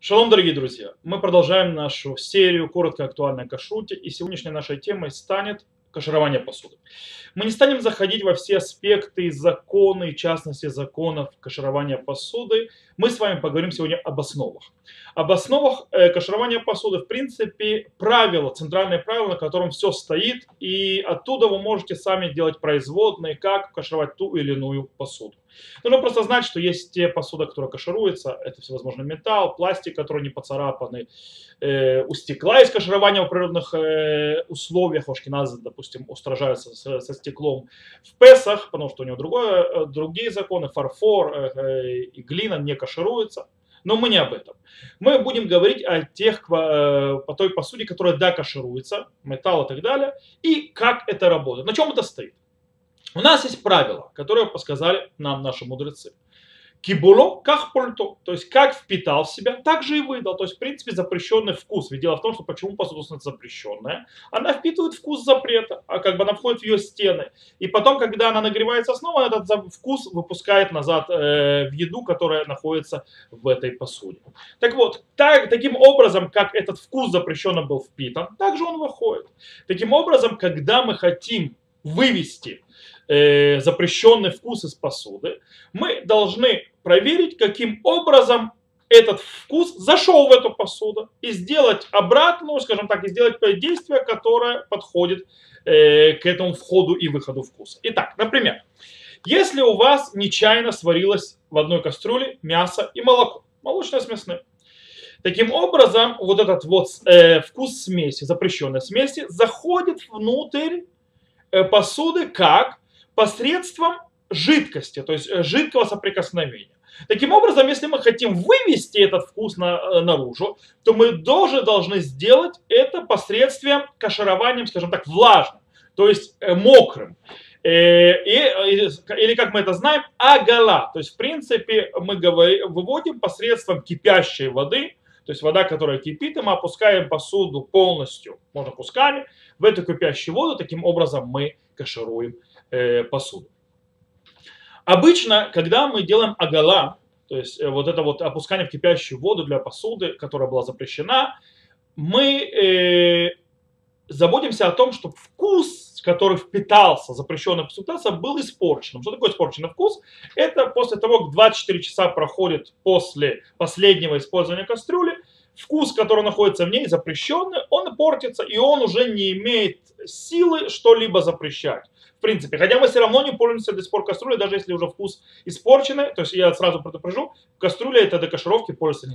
Шалом, дорогие друзья! Мы продолжаем нашу серию коротко актуальной о кашруте, и сегодняшней нашей темой станет каширование посуды. Мы не станем заходить во все аспекты, законы, в частности законов каширования посуды. Мы с вами поговорим сегодня об основах. Об основах каширования посуды, в принципе, правила, центральные правила, на котором все стоит, и оттуда вы можете сами делать производные, как кашировать ту или иную посуду. Нужно просто знать, что есть те посуды, которые кашируются, это всевозможный металл, пластик, который не поцарапаны, у стекла есть каширование в природных условиях, ашкеназы, допустим, устражаются со стеклом в Песах, потому что у него другие законы, фарфор и глина не кашируются. Но мы не об этом. Мы будем говорить о той посуде, которая кашируется, металл и так далее, и как это работает, на чем это стоит. У нас есть правила, которые подсказали нам наши мудрецы. Кибуло как пульту, то есть как впитал в себя, так же и выдал. То есть, в принципе, запрещенный вкус. Ведь дело в том, что почему посуда запрещенная? Она впитывает вкус запрета, а как бы она входит в ее стены. И потом, когда она нагревается снова, этот вкус выпускает назад в еду, которая находится в этой посуде. Так вот, таким образом, как этот вкус запрещенно был впитан, так же он выходит. Таким образом, когда мы хотим вывести запрещенный вкус из посуды, мы должны проверить, каким образом этот вкус зашел в эту посуду и сделать обратную, скажем так, и сделать действие, которое подходит к этому входу и выходу вкуса. Итак, например, если у вас нечаянно сварилось в одной кастрюле мясо и молоко, молочное с мясным, таким образом вот этот вкус смеси, запрещенной смеси, заходит внутрь посуды как посредством жидкости, то есть жидкого соприкосновения. Таким образом, если мы хотим вывести этот вкус наружу, то мы должны сделать это посредством каширования, скажем так, влажным, то есть мокрым. Или, как мы это знаем, агала. То есть, в принципе, мы выводим посредством кипящей воды. То есть вода, которая кипит, и мы опускаем посуду полностью, можно кусками, в эту кипящую воду. Таким образом мы кашируем посуду. Обычно, когда мы делаем агала, то есть вот это вот опускание в кипящую воду для посуды, которая была запрещена, мы заботимся о том, чтобы вкус, который впитался, запрещенная субстанция, был испорченным. Что такое испорченный вкус? Это после того, как 24 часа проходит после последнего использования кастрюли, вкус, который находится в ней, запрещенный, он портится, и он уже не имеет силы что-либо запрещать. В принципе, хотя мы все равно не пользуемся до сих пор кастрюлей, даже если уже вкус испорченный, то есть я сразу предупрежу, кастрюля это до кашировки пользоваться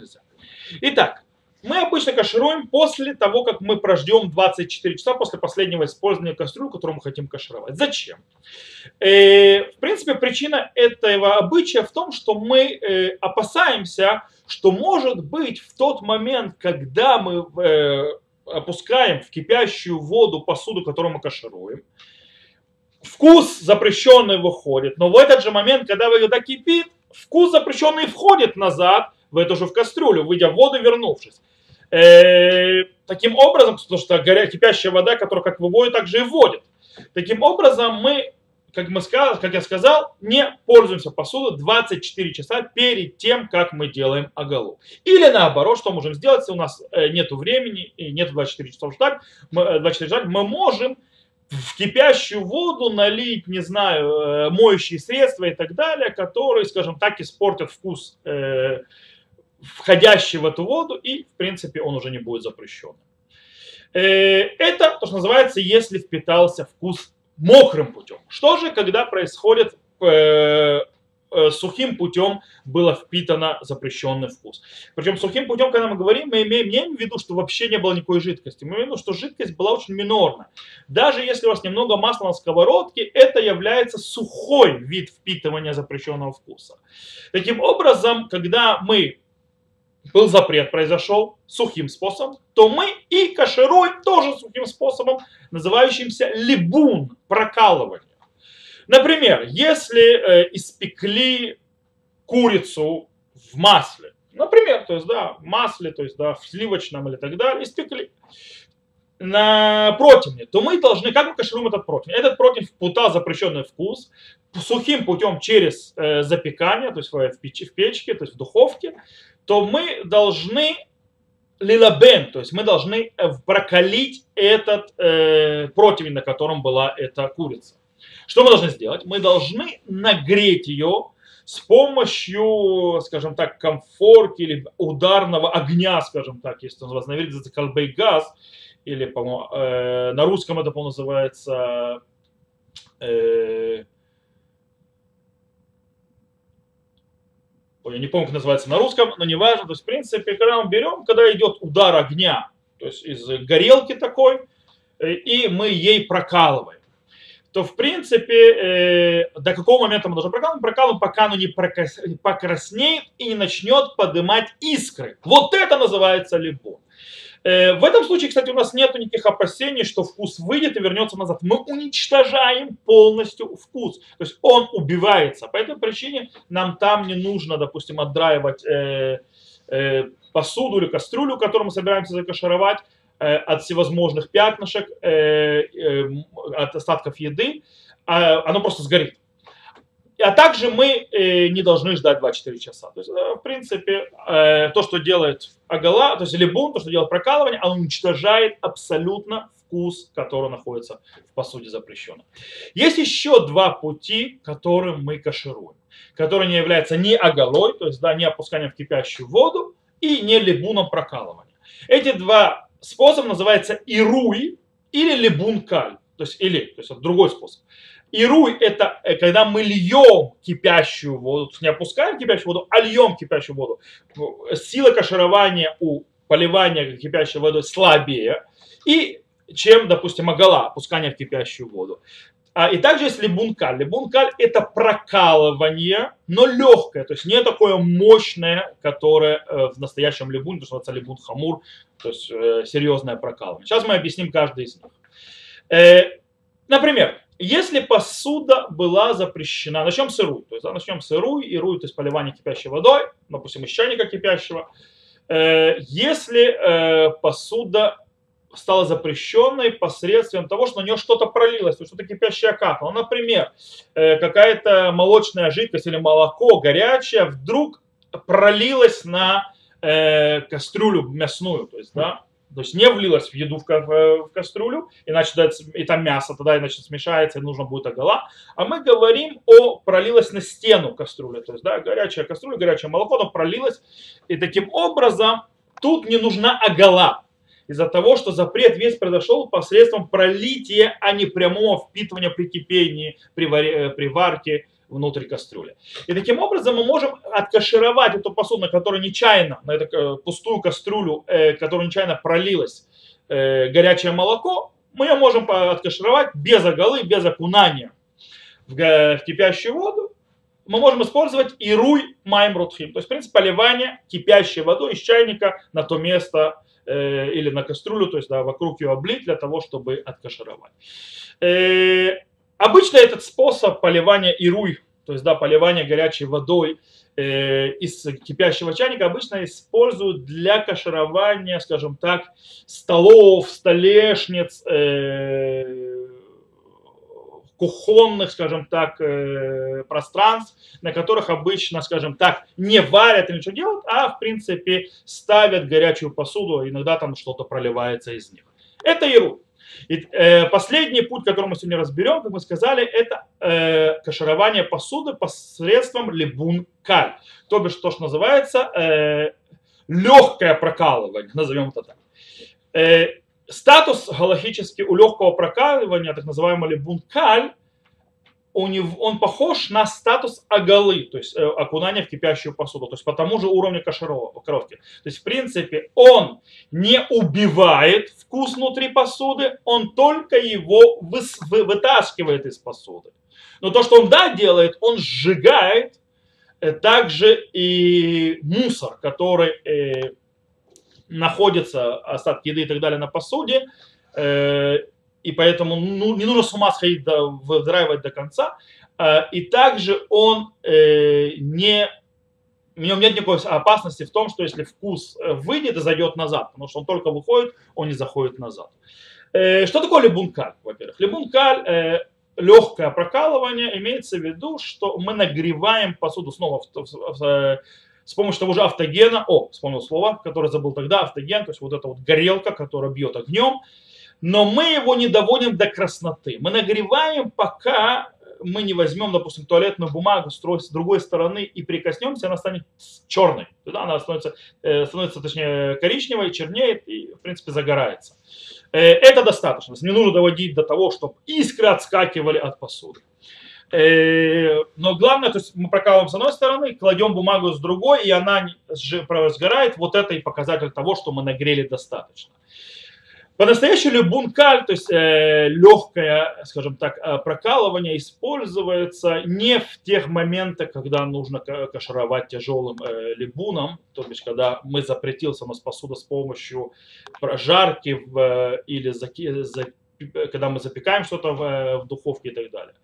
нельзя. Итак. Мы обычно кашируем после того, как мы прождем 24 часа после последнего использования кастрюли, которую мы хотим кашировать. Зачем? В принципе, причина этого обычая в том, что мы опасаемся, что может быть в тот момент, когда мы опускаем в кипящую воду посуду, которую мы кашируем, вкус запрещенный выходит, но в этот же момент, когда вода кипит, вкус запрещенный входит назад в эту же кастрюлю, выйдя в воду, вернувшись. Таким образом, потому что кипящая вода, которая как выводит, так же и вводит. Таким образом, мы, как я сказал, не пользуемся посудой 24 часа перед тем, как мы делаем агалу. Или наоборот, что можем сделать, если у нас нет времени и нет 24 часов ждать, мы можем в кипящую воду налить, не знаю, моющие средства и так далее, которые, скажем так, испортят вкус входящий в эту воду, и, в принципе, он уже не будет запрещен. Это то, что называется, если впитался вкус мокрым путем. Что же, когда происходит сухим путем было впитано запрещенный вкус? Причем сухим путем, когда мы говорим, мы имеем в виду, что вообще не было никакой жидкости. Мы имеем в виду, что жидкость была очень минорна. Даже если у вас немного масла на сковородке, это является сухой вид впитывания запрещенного вкуса. Таким образом, когда был запрет, произошел сухим способом, то мы и кашируем тоже сухим способом, называющимся либун, прокалывание. Например, если испекли курицу в масле, например, то есть, да, в масле, то есть, да, в сливочном или так далее, испекли на противне, то мы должны, как мы кашируем этот противень? Этот противень впутал запрещенный вкус сухим путем через запекание, то есть в печке, то есть в духовке, то мы должны лилабен, то есть мы должны прокалить этот противень, на котором была эта курица. Что мы должны сделать? Мы должны нагреть ее с помощью, скажем так, комфорки или ударного огня, скажем так, если он называется, на иврите это кальбейгаз, или, по-моему, на русском это, по-моему, называется я не помню, как называется на русском, но неважно. То есть, в принципе, когда мы берем, когда идет удар огня, то есть из горелки такой, и мы ей прокалываем, то, в принципе, до какого момента мы должны прокалывать? Мы прокалываем, пока оно не покраснеет и не начнет поднимать искры. Вот это называется либо. В этом случае, кстати, у нас нет никаких опасений, что вкус выйдет и вернется назад. Мы уничтожаем полностью вкус. То есть он убивается. По этой причине нам там не нужно, допустим, отдраивать посуду или кастрюлю, которую мы собираемся закашировать, от всевозможных пятнышек, от остатков еды. Оно просто сгорит. А также мы не должны ждать 24 часа. То есть, в принципе, то, что делает агала, то есть либун, то, что делает прокалывание, оно уничтожает абсолютно вкус, который находится в посуде запрещенном. Есть еще два пути, которым мы кашируем, которые не являются ни агалой, то есть да, не опусканием в кипящую воду, и не либуном прокалывания. Эти два способа называются ируй или либун-каль, то есть это другой способ. Ируй – это когда мы льем кипящую воду, не опускаем кипящую воду, а льем кипящую воду. Сила каширования у поливания кипящей водой слабее, чем, допустим, агала, опускание в кипящую воду. И также есть либун-каль. Либун-каль – это прокалывание, но легкое, то есть не такое мощное, которое в настоящем либуне, то, что называется либун-хамур, то есть серьезное прокалывание. Сейчас мы объясним каждый из них. Например, если посуда была запрещена, начнем с ируй, то есть начнем с ируй, то есть поливание кипящей водой, допустим, из чайника кипящего. Если посуда стала запрещенной посредством того, что на нее что-то пролилось, то есть что-то кипящее капало, например, какая-то молочная жидкость или молоко горячее вдруг пролилось на кастрюлю мясную, то есть, да, то есть не влилось в еду в кастрюлю, иначе и там мясо, тогда иначе смешается, и нужно будет агала. А мы говорим о пролилось на стену кастрюли, то есть да, горячая кастрюля, горячее молоко, оно пролилось. И таким образом тут не нужна агала, из-за того, что запрет весь произошел посредством пролития, а не прямого впитывания при кипении, при варке внутрь кастрюли. И таким образом мы можем откашировать эту посуду, которая нечаянно, на эту пустую кастрюлю, которая нечаянно пролилась горячее молоко, мы ее можем откашировать без агалы, без окунания в кипящую воду. Мы можем использовать ируй майм рутхим, то есть, в принципе, поливание кипящей водой из чайника на то место или на кастрюлю, то есть, да, вокруг ее облить для того, чтобы откашировать. Обычно этот способ поливания ируй, то есть да, поливания горячей водой из кипящего чайника обычно используют для каширования, скажем так, столов, столешниц, кухонных, скажем так, пространств, на которых обычно, скажем так, не варят или ничего делают, а в принципе ставят горячую посуду, иногда там что-то проливается из них. Это ируй. И последний путь, который мы сегодня разберем, как мы сказали, это каширование посуды посредством либун-каль. То бишь, то, что называется легкое прокалывание, назовем это так. Статус галахический у легкого прокалывания, так называемого либун-каль, он похож на статус агалы, то есть окунания в кипящую посуду, то есть по тому же уровню кашировки. То есть, в принципе, он не убивает вкус внутри посуды, он только его вытаскивает из посуды. Но то, что он, да, делает, он сжигает также и мусор, который находится, остатки еды и так далее на посуде, и поэтому не нужно с ума сходить, выдраивать до конца. И также в нем нет никакой опасности в том, что если вкус выйдет и зайдет назад, потому что он только выходит, он не заходит назад. Что такое либун-каль, во-первых? Либун-каль, легкое прокалывание, имеется в виду, что мы нагреваем посуду снова с помощью того же автогена, вспомнил слово, которое забыл тогда, автоген, то есть вот эта вот горелка, которая бьет огнем, но мы его не доводим до красноты. Мы нагреваем, пока мы не возьмем, допустим, туалетную бумагу с другой стороны и прикоснемся, она станет черной. Тогда она становится, точнее, коричневой, чернеет и, в принципе, загорается. Это достаточно. Не нужно доводить до того, чтобы искры отскакивали от посуды. Но главное, то есть мы прокалываем с одной стороны, кладем бумагу с другой, и она сгорает. Вот это и показатель того, что мы нагрели достаточно. По-настоящему бункаль, то есть легкое, скажем так, прокалывание используется не в тех моментах, когда нужно кашровать тяжелым либуном, то есть когда мы запретили самосуда с помощью прожарки или когда мы запекаем что-то в духовке и так далее.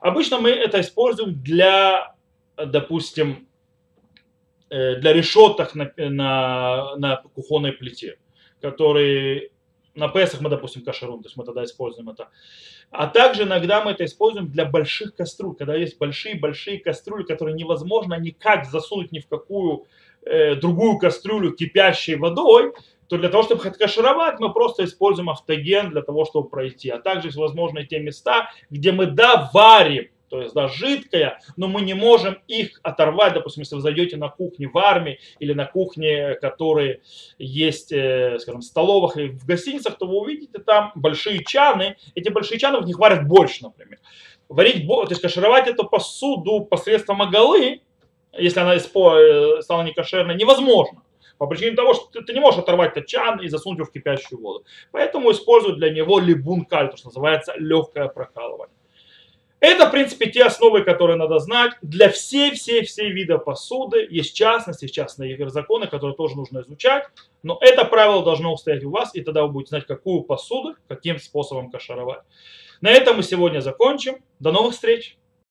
Обычно мы это используем для, допустим, для решеток на кухонной плите, которые... На Песах мы, допустим, кашрут, то есть мы тогда используем это. А также иногда мы это используем для больших кастрюль, когда есть большие-большие кастрюли, которые невозможно никак засунуть ни в какую другую кастрюлю кипящей водой, то для того, чтобы откашировать, мы просто используем автоген для того, чтобы пройти. А также, возможно, и те места, где мы доварим, то есть жидкое, но мы не можем их оторвать, допустим, если вы зайдете на кухне в армии или на кухне, которые есть, скажем, в столовых и в гостиницах, то вы увидите там большие чаны, эти большие чаны в них варят борщ, например. Варить, то есть кашировать эту посуду посредством агалы, если она стала некошерной, невозможно. По причине того, что ты не можешь оторвать этот чан и засунуть его в кипящую воду. Поэтому используют для него либункаль, то, что называется легкое прокалывание. Это, в принципе, те основы, которые надо знать для всей вида посуды. Есть частности, частные законы, которые тоже нужно изучать. Но это правило должно устоять у вас, и тогда вы будете знать, какую посуду, каким способом кашировать. На этом мы сегодня закончим. До новых встреч!